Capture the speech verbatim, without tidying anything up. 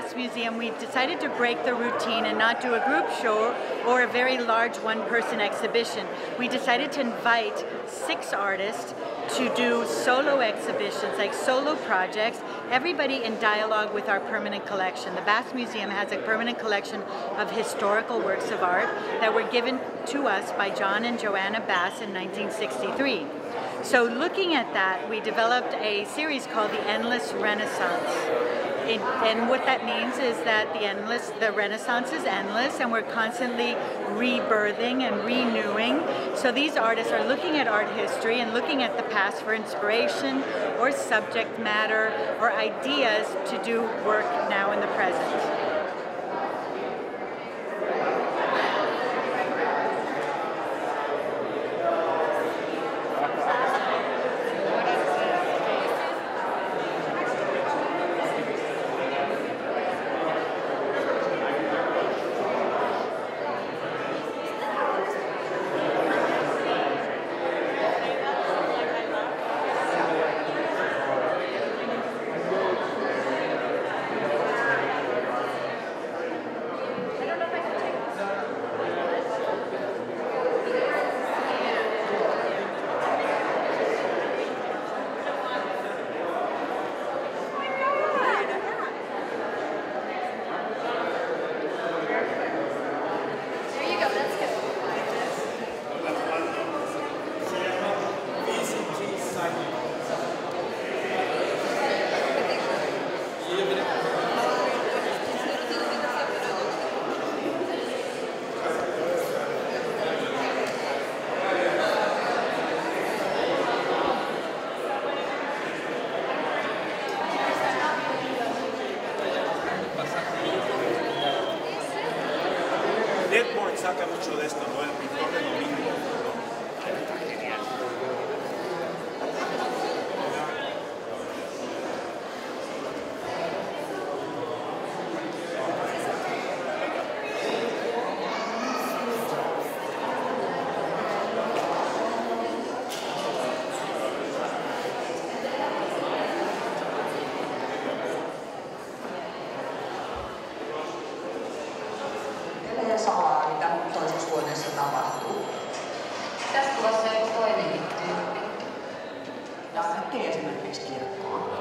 Bass Museum, we've decided to break the routine and not do a group show or a very large one-person exhibition. We decided to invite six artists to do solo exhibitions, like solo projects, everybody in dialogue with our permanent collection. The Bass Museum has a permanent collection of historical works of art that were given to us by John and Joanna Bass in nineteen sixty-three. So looking at that, we developed a series called The Endless Renaissance. It, and what that means is that the endless, the Renaissance is endless, and we're constantly rebirthing and renewing. So these artists are looking at art history and looking at the past for inspiration or subject matter or ideas to do work now in the present. Deadborn saca mucho de esto, ¿no? El pintor de domingo, ¿no? Está genial. Samaa, mitä mun toisessa huoneessa tapahtuu. Pitäisi tulla se toinen tyyppi. Lähdettiin esimerkiksi kirkkoon.